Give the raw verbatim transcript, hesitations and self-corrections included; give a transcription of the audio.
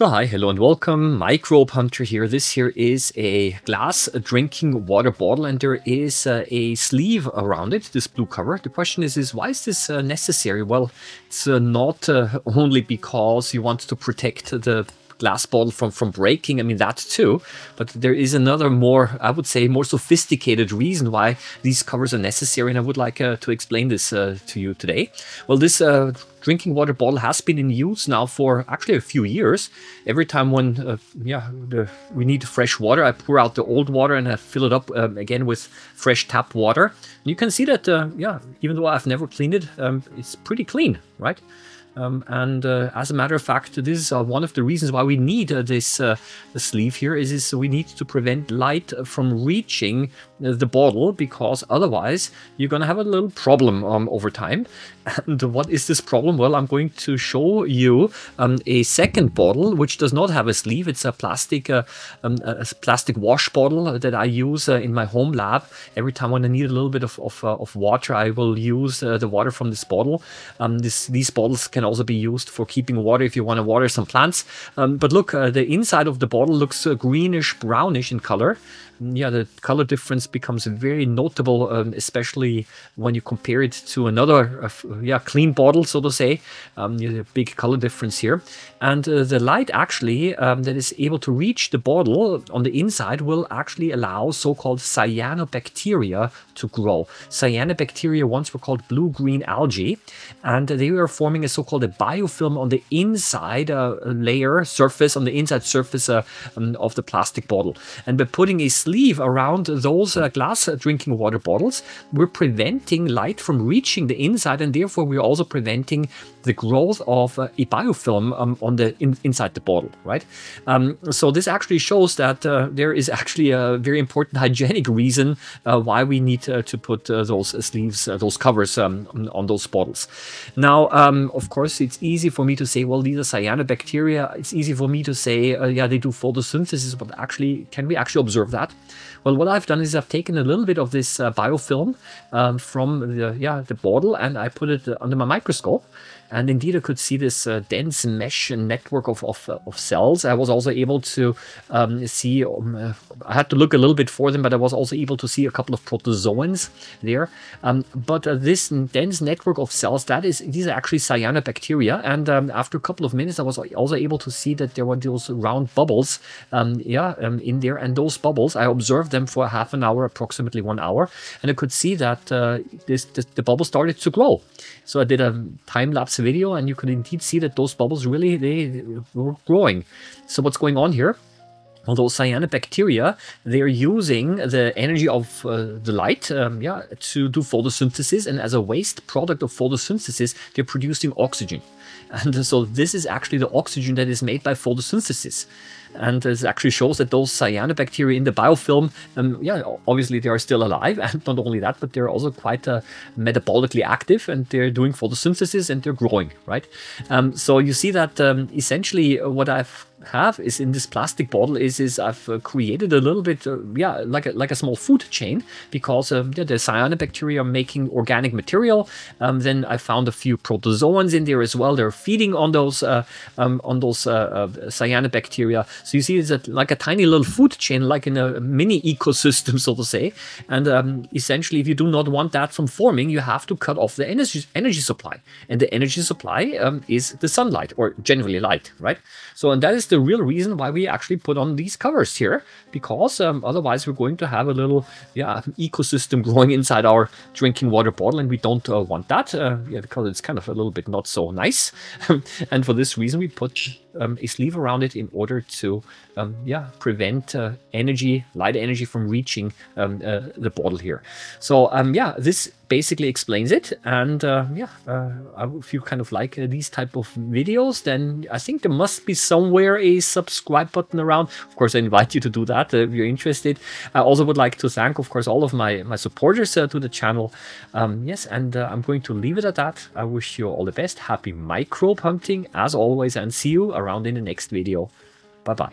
So hi, hello and welcome, Microbe Hunter here. This here is a glass drinking water bottle and there is uh, a sleeve around it, this blue cover. The question is, is why is this uh, necessary? Well, it's uh, not uh, only because you want to protect the glass bottle from, from breaking, I mean that too, but there is another more, I would say, more sophisticated reason why these covers are necessary, and I would like uh, to explain this uh, to you today. Well, this uh, drinking water bottle has been in use now for actually a few years. Every time when uh, yeah, the, we need fresh water, I pour out the old water and I fill it up um, again with fresh tap water. And you can see that, uh, yeah, even though I've never cleaned it, um, it's pretty clean, right? Um, and uh, as a matter of fact, this is uh, one of the reasons why we need uh, this uh, sleeve here is, is we need to prevent light from reaching uh, the bottle, because otherwise you're going to have a little problem um, over time. And what is this problem? Well, I'm going to show you um, a second bottle which does not have a sleeve. It's a plastic, uh, um, a plastic wash bottle that I use uh, in my home lab. Every time when I need a little bit of, of, uh, of water, I will use uh, the water from this bottle. Um, this, these bottles can also be used for keeping water if you want to water some plants. Um, but look, uh, the inside of the bottle looks uh, greenish brownish in color. Yeah, the color difference becomes very notable, um, especially when you compare it to another uh, yeah clean bottle, so to say. Um, there's a big color difference here, and uh, the light actually um, that is able to reach the bottle on the inside will actually allow so-called cyanobacteria to grow. Cyanobacteria once were called blue-green algae, and they were forming a so-called a biofilm on the inside uh, layer surface on the inside surface uh, um, of the plastic bottle. And by putting a sleeve around those uh, glass drinking water bottles, we're preventing light from reaching the inside, and therefore we're also preventing the growth of uh, a biofilm um, on the in, inside the bottle, right? Um, so this actually shows that uh, there is actually a very important hygienic reason uh, why we need uh, to put uh, those uh, sleeves, uh, those covers um, on, on those bottles. Now, um, of course, it's easy for me to say, well, these are cyanobacteria. It's easy for me to say, uh, yeah, they do photosynthesis, but actually, can we actually observe that? Well, what I've done is I've taken a little bit of this uh, biofilm um, from the, yeah, the bottle, and I put it uh, under my microscope. And indeed, I could see this uh, dense mesh and network of, of, of cells. I was also able to um, see, um, uh, I had to look a little bit for them, but I was also able to see a couple of protozoans there. Um, but uh, this dense network of cells, that is, these are actually cyanobacteria. And um, after a couple of minutes, I was also able to see that there were those round bubbles um, yeah, um, in there. And those bubbles, I observed them for half an hour, approximately one hour. And I could see that uh, this, this, the bubble started to glow. So I did a time lapse video, and you can indeed see that those bubbles really they were growing. So what's going on here? Although cyanobacteria, they're using the energy of uh, the light um, yeah, to do photosynthesis, and as a waste product of photosynthesis, they're producing oxygen. And so this is actually the oxygen that is made by photosynthesis. And this actually shows that those cyanobacteria in the biofilm, um, yeah, obviously they are still alive, and not only that, but they're also quite uh, metabolically active, and they're doing photosynthesis and they're growing, right? Um, so you see that um, essentially what I've have is in this plastic bottle is is I've uh, created a little bit uh, yeah like a, like a small food chain, because um, yeah, the cyanobacteria are making organic material. Um, then I found a few protozoans in there as well. They're feeding on those uh, um, on those uh, uh, cyanobacteria. So you see it's a, like a tiny little food chain, like in a mini ecosystem, so to say. And um, essentially, if you do not want that from forming, you have to cut off the energy energy supply, and the energy supply um, is the sunlight, or generally light, right? So and that is the real reason why we actually put on these covers here, because um, otherwise we're going to have a little yeah ecosystem growing inside our drinking water bottle, and we don't uh, want that uh, yeah, because it's kind of a little bit not so nice. And for this reason we put um, a sleeve around it in order to um, yeah prevent uh, energy light energy from reaching um, uh, the bottle here. So um, yeah, this basically explains it. And uh, yeah, uh, if you kind of like uh, these type of videos, then I think there must be somewhere a subscribe button around. Of course, I invite you to do that uh, if you're interested. I also would like to thank, of course, all of my, my supporters uh, to the channel. Um, yes, and uh, I'm going to leave it at that. I wish you all the best. Happy microbe hunting as always, and see you around in the next video. Bye-bye.